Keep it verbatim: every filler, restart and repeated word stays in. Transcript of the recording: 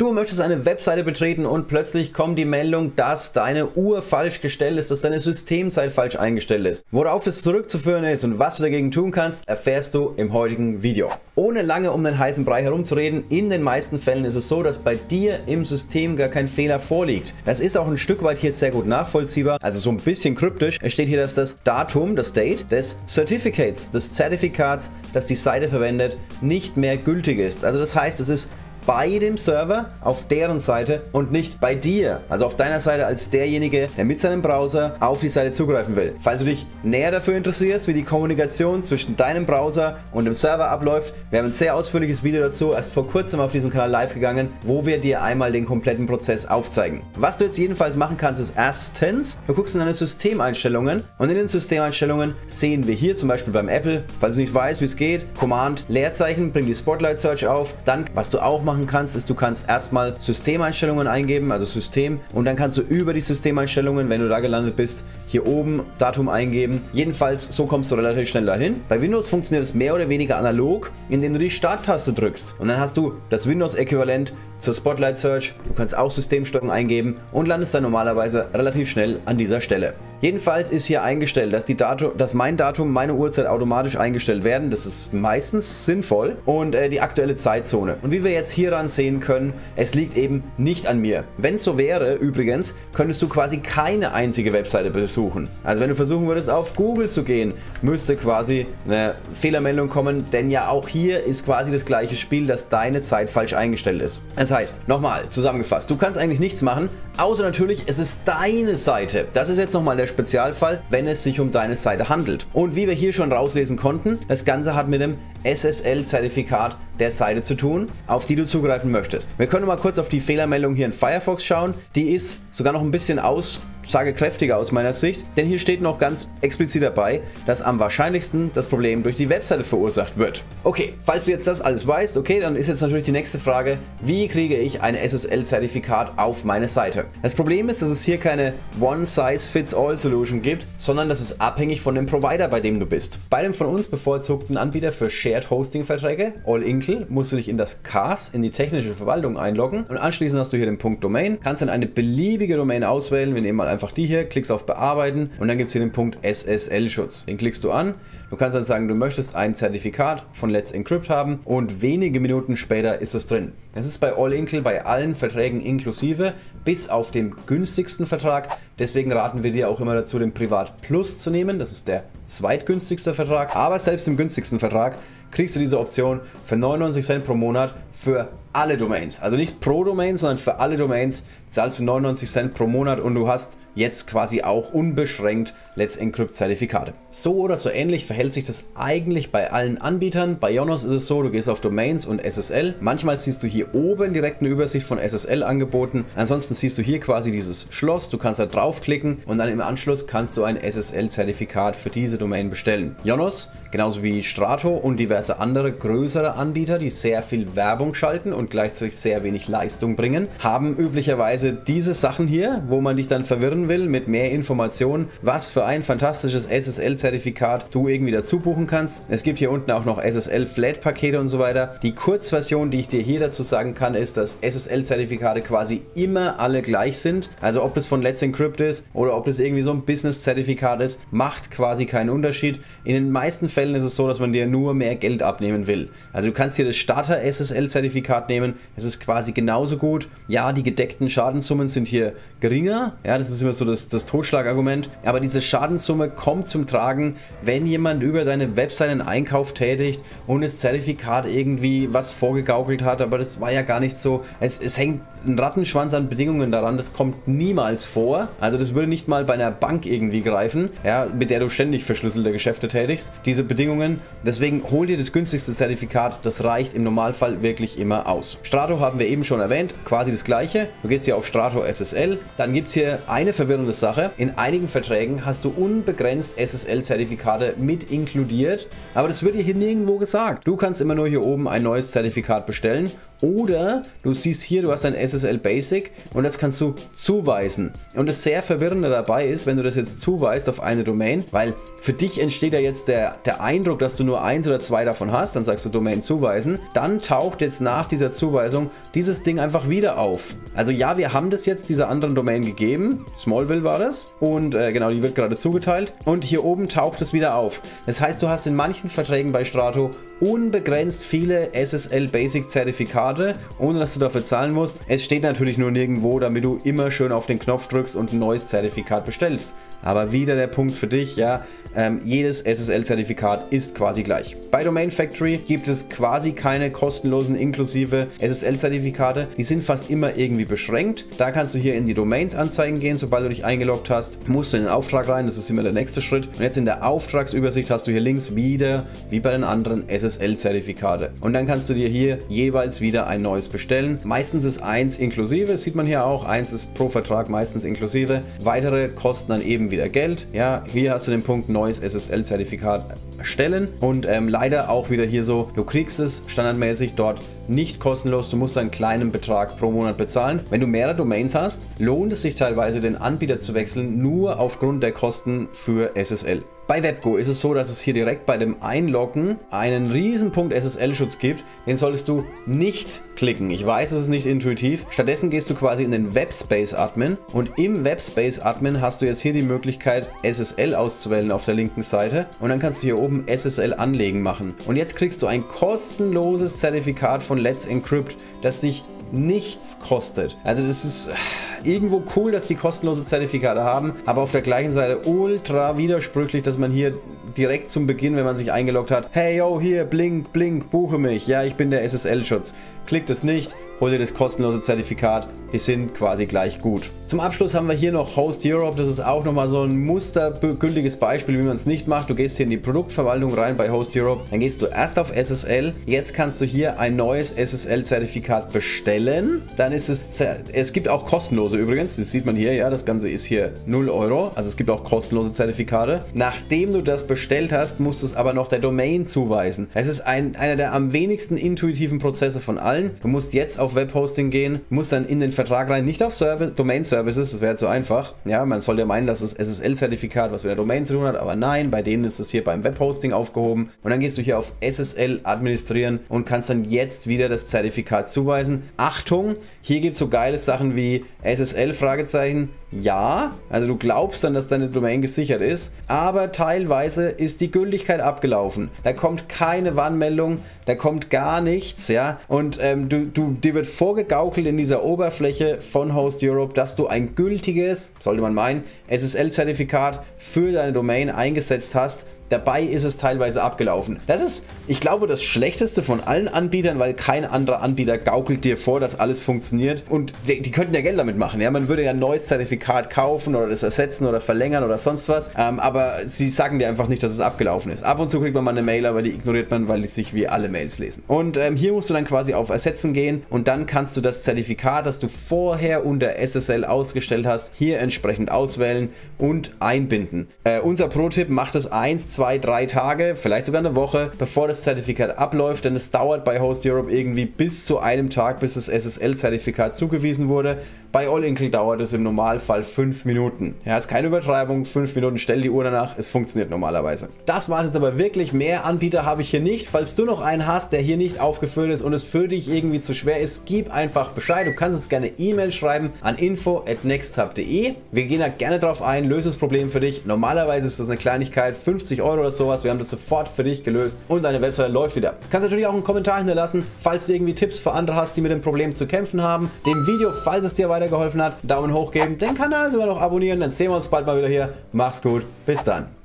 Du möchtest eine Webseite betreten und plötzlich kommt die Meldung, dass deine Uhr falsch gestellt ist, dass deine Systemzeit falsch eingestellt ist. Worauf das zurückzuführen ist und was du dagegen tun kannst, erfährst du im heutigen Video. Ohne lange um den heißen Brei herumzureden, in den meisten Fällen ist es so, dass bei dir im System gar kein Fehler vorliegt. Das ist auch ein Stück weit hier sehr gut nachvollziehbar, also so ein bisschen kryptisch. Es steht hier, dass das Datum, das Date des Certificates, des Zertifikats, das die Seite verwendet, nicht mehr gültig ist. Also das heißt, es ist bei dem Server auf deren Seite und nicht bei dir, also auf deiner Seite als derjenige, der mit seinem Browser auf die Seite zugreifen will. Falls du dich näher dafür interessierst, wie die Kommunikation zwischen deinem Browser und dem Server abläuft, wir haben ein sehr ausführliches Video dazu, erst vor kurzem auf diesem Kanal live gegangen, wo wir dir einmal den kompletten Prozess aufzeigen. Was du jetzt jedenfalls machen kannst, ist erstens, du guckst in deine Systemeinstellungen und in den Systemeinstellungen sehen wir hier zum Beispiel beim Apple, falls du nicht weißt, wie es geht, Command, Leerzeichen, bring die Spotlight Search auf, dann, was du auch machen kannst, ist, du kannst erstmal Systemeinstellungen eingeben, also System, und dann kannst du über die Systemeinstellungen, wenn du da gelandet bist, hier oben Datum eingeben. Jedenfalls, so kommst du relativ schnell dahin. Bei Windows funktioniert es mehr oder weniger analog, indem du die Starttaste drückst und dann hast du das Windows-Äquivalent zur Spotlight Search. Du kannst auch Systemsteuerung eingeben und landest dann normalerweise relativ schnell an dieser Stelle. Jedenfalls ist hier eingestellt, dass, die Datum, dass mein Datum, meine Uhrzeit automatisch eingestellt werden. Das ist meistens sinnvoll. Und äh, die aktuelle Zeitzone. Und wie wir jetzt hieran sehen können, es liegt eben nicht an mir. Wenn es so wäre, übrigens, könntest du quasi keine einzige Webseite besuchen. Also wenn du versuchen würdest, auf Google zu gehen, müsste quasi eine Fehlermeldung kommen. Denn ja, auch hier ist quasi das gleiche Spiel, dass deine Zeit falsch eingestellt ist. Das heißt, nochmal zusammengefasst, du kannst eigentlich nichts machen, außer natürlich, es ist deine Seite. Das ist jetzt nochmal der Spezialfall, wenn es sich um deine Seite handelt. Und wie wir hier schon rauslesen konnten, das Ganze hat mit dem S S L-Zertifikat der Seite zu tun, auf die du zugreifen möchtest. Wir können mal kurz auf die Fehlermeldung hier in Firefox schauen. Die ist sogar noch ein bisschen aussagekräftiger aus meiner Sicht, denn hier steht noch ganz explizit dabei, dass am wahrscheinlichsten das Problem durch die Webseite verursacht wird. Okay, falls du jetzt das alles weißt, okay, dann ist jetzt natürlich die nächste Frage, wie kriege ich ein S S L-Zertifikat auf meine Seite? Das Problem ist, dass es hier keine One-Size-Fits-All-Solution gibt, sondern dass es abhängig von dem Provider, bei dem du bist. Bei dem von uns bevorzugten Anbieter für Shared-Hosting-Verträge, All-Inkl, musst du dich in das C A S, in die technische Verwaltung einloggen und anschließend hast du hier den Punkt Domain, kannst dann eine beliebige Domain auswählen, wir nehmen mal einfach die hier, klickst auf Bearbeiten und dann gibt es hier den Punkt S S L-Schutz, den klickst du an, du kannst dann sagen, du möchtest ein Zertifikat von Let's Encrypt haben und wenige Minuten später ist es drin. Das ist bei All-Inkl, bei allen Verträgen inklusive, bis auf den günstigsten Vertrag, deswegen raten wir dir auch immer dazu, den Privat Plus zu nehmen, das ist der zweitgünstigste Vertrag, aber selbst im günstigsten Vertrag kriegst du diese Option für neunundneunzig Cent pro Monat für alle Domains. Also nicht pro Domain, sondern für alle Domains zahlst du neunundneunzig Cent pro Monat und du hast jetzt quasi auch unbeschränkt Let's Encrypt Zertifikate. So oder so ähnlich verhält sich das eigentlich bei allen Anbietern. Bei IONOS ist es so, du gehst auf Domains und S S L. Manchmal siehst du hier oben direkt eine Übersicht von S S L-Angeboten. Ansonsten siehst du hier quasi dieses Schloss. Du kannst da draufklicken und dann im Anschluss kannst du ein S S L-Zertifikat für diese Domain bestellen. IONOS, genauso wie Strato und diverse andere größere Anbieter, die sehr viel Werbung schalten und gleichzeitig sehr wenig Leistung bringen, haben üblicherweise diese Sachen hier, wo man dich dann verwirren will mit mehr Informationen, was für ein fantastisches S S L-Zertifikat du irgendwie dazu buchen kannst. Es gibt hier unten auch noch S S L-Flat-Pakete und so weiter. Die Kurzversion, die ich dir hier dazu sagen kann, ist, dass S S L-Zertifikate quasi immer alle gleich sind. Also ob das von Let's Encrypt ist oder ob das irgendwie so ein Business-Zertifikat ist, macht quasi keinen Unterschied. In den meisten Fällen ist es so, dass man dir nur mehr Geld abnehmen will. Also du kannst hier das Starter-S S L-Zertifikat nehmen. Es ist quasi genauso gut. Ja, die gedeckten Schadenssummen sind hier geringer. Ja, das ist immer so das, das Totschlagargument. Aber diese Schadenssumme kommt zum Tragen, wenn jemand über deine Webseite einen Einkauf tätigt und das Zertifikat irgendwie was vorgegaukelt hat, aber das war ja gar nicht so. Es, es hängt ein Rattenschwanz an Bedingungen daran, das kommt niemals vor. Also das würde nicht mal bei einer Bank irgendwie greifen, ja, mit der du ständig verschlüsselte Geschäfte tätigst, diese Bedingungen. Deswegen hol dir das günstigste Zertifikat, das reicht im Normalfall wirklich immer aus. Strato haben wir eben schon erwähnt, quasi das gleiche. Du gehst hier auf Strato S S L, dann gibt es hier eine verwirrende Sache. In einigen Verträgen hast du unbegrenzt S S L-Zertifikate mit inkludiert, aber das wird dir hier nirgendwo gesagt. Du kannst immer nur hier oben ein neues Zertifikat bestellen Oder du siehst hier, du hast ein S S L Basic und das kannst du zuweisen. Und das sehr Verwirrende dabei ist, wenn du das jetzt zuweist auf eine Domain, weil für dich entsteht ja jetzt der, der Eindruck, dass du nur eins oder zwei davon hast, dann sagst du Domain zuweisen, dann taucht jetzt nach dieser Zuweisung dieses Ding einfach wieder auf. Also ja, wir haben das jetzt dieser anderen Domain gegeben, Smallville war das, und äh, genau, die wird gerade zugeteilt und hier oben taucht es wieder auf. Das heißt, du hast in manchen Verträgen bei Strato unbegrenzt viele S S L Basic Zertifikate, ohne dass du dafür zahlen musst. Es steht natürlich nur nirgendwo, damit du immer schön auf den Knopf drückst und ein neues Zertifikat bestellst. Aber wieder der Punkt für dich, ja, ähm, jedes S S L-Zertifikat ist quasi gleich. Bei DomainFactory gibt es quasi keine kostenlosen inklusive S S L-Zertifikate. Die sind fast immer irgendwie beschränkt. Da kannst du hier in die Domains anzeigen gehen, sobald du dich eingeloggt hast. Musst du in den Auftrag rein, das ist immer der nächste Schritt. Und jetzt in der Auftragsübersicht hast du hier links wieder, wie bei den anderen, S S L-Zertifikate. Und dann kannst du dir hier jeweils wieder ein neues bestellen. Meistens ist eins inklusive, das sieht man hier auch. Eins ist pro Vertrag meistens inklusive. Weitere kosten dann eben wieder Geld. Ja, hier hast du den Punkt neues S S L-Zertifikat erstellen und ähm, leider auch wieder hier so, du kriegst es standardmäßig dort nicht kostenlos, du musst einen kleinen Betrag pro Monat bezahlen. Wenn du mehrere Domains hast, lohnt es sich teilweise, den Anbieter zu wechseln, nur aufgrund der Kosten für S S L. Bei WebGo ist es so, dass es hier direkt bei dem Einloggen einen riesen Punkt S S L-Schutz gibt, den solltest du nicht klicken. Ich weiß, es ist nicht intuitiv. Stattdessen gehst du quasi in den Webspace-Admin und im Webspace-Admin hast du jetzt hier die Möglichkeit, S S L auszuwählen auf der linken Seite und dann kannst du hier oben S S L anlegen machen. Und jetzt kriegst du ein kostenloses Zertifikat von Let's Encrypt, das dich nichts kostet. Also das ist irgendwo cool, dass die kostenlose Zertifikate haben, aber auf der gleichen Seite ultra widersprüchlich, dass man hier direkt zum Beginn, wenn man sich eingeloggt hat, hey yo, hier, blink, blink, buche mich, ja, ich bin der S S L-Schutz. Klickt es nicht, holt ihr das kostenlose Zertifikat, die sind quasi gleich gut. Zum Abschluss haben wir hier noch Host Europe, das ist auch nochmal so ein mustergültiges Beispiel, wie man es nicht macht. Du gehst hier in die Produktverwaltung rein bei Host Europe, dann gehst du erst auf S S L, jetzt kannst du hier ein neues S S L-Zertifikat bestellen, dann ist es, es gibt auch kostenlose übrigens, das sieht man hier, ja, das Ganze ist hier null Euro, also es gibt auch kostenlose Zertifikate. Nachdem du das bestellt hast, musst du es aber noch der Domain zuweisen. Es ist ein, einer der am wenigsten intuitiven Prozesse von allen. Du musst jetzt auf Auf Webhosting gehen, muss dann in den Vertrag rein, nicht auf Service, Domain Services, das wäre zu einfach. Ja, man sollte meinen, dass das S S L-Zertifikat was mit der Domain zu tun hat, aber nein, bei denen ist es hier beim Webhosting aufgehoben. Und dann gehst du hier auf S S L administrieren und kannst dann jetzt wieder das Zertifikat zuweisen. Achtung, hier gibt es so geile Sachen wie S S L-Fragezeichen. Ja, also du glaubst dann, dass deine Domain gesichert ist, aber teilweise ist die Gültigkeit abgelaufen. Da kommt keine Warnmeldung, da kommt gar nichts, ja. Und ähm, du, du, dir wird vorgegaukelt in dieser Oberfläche von Host Europe, dass du ein gültiges, sollte man meinen, S S L-Zertifikat für deine Domain eingesetzt hast. Dabei ist es teilweise abgelaufen. Das ist, ich glaube, das Schlechteste von allen Anbietern, weil kein anderer Anbieter gaukelt dir vor, dass alles funktioniert. Und die, die könnten ja Geld damit machen. Ja? Man würde ja ein neues Zertifikat kaufen oder das ersetzen oder verlängern oder sonst was. Ähm, aber sie sagen dir einfach nicht, dass es abgelaufen ist. Ab und zu kriegt man mal eine Mail, aber die ignoriert man, weil die sich wie alle Mails lesen. Und ähm, hier musst du dann quasi auf Ersetzen gehen und dann kannst du das Zertifikat, das du vorher unter S S L ausgestellt hast, hier entsprechend auswählen und einbinden. Äh, unser Pro-Tipp, macht es eins, zwei, zwei, drei Tage, vielleicht sogar eine Woche, bevor das Zertifikat abläuft, denn es dauert bei Host Europe irgendwie bis zu einem Tag, bis das S S L-Zertifikat zugewiesen wurde. Bei All-Inkl dauert es im Normalfall fünf Minuten. Ja, ist keine Übertreibung, fünf Minuten, stell die Uhr danach, es funktioniert normalerweise. Das war es jetzt aber wirklich, mehr Anbieter habe ich hier nicht. Falls du noch einen hast, der hier nicht aufgeführt ist und es für dich irgendwie zu schwer ist, gib einfach Bescheid. Du kannst uns gerne E-Mail schreiben an info at nexttab punkt de. Wir gehen da gerne drauf ein, lösen das Problem für dich. Normalerweise ist das eine Kleinigkeit, fünfzig Euro oder sowas, wir haben das sofort für dich gelöst und deine Webseite läuft wieder. Du kannst natürlich auch einen Kommentar hinterlassen, falls du irgendwie Tipps für andere hast, die mit dem Problem zu kämpfen haben. Dem Video, falls es dir weitergeholfen hat, Daumen hoch geben, den Kanal sogar noch abonnieren, dann sehen wir uns bald mal wieder hier. Mach's gut, bis dann.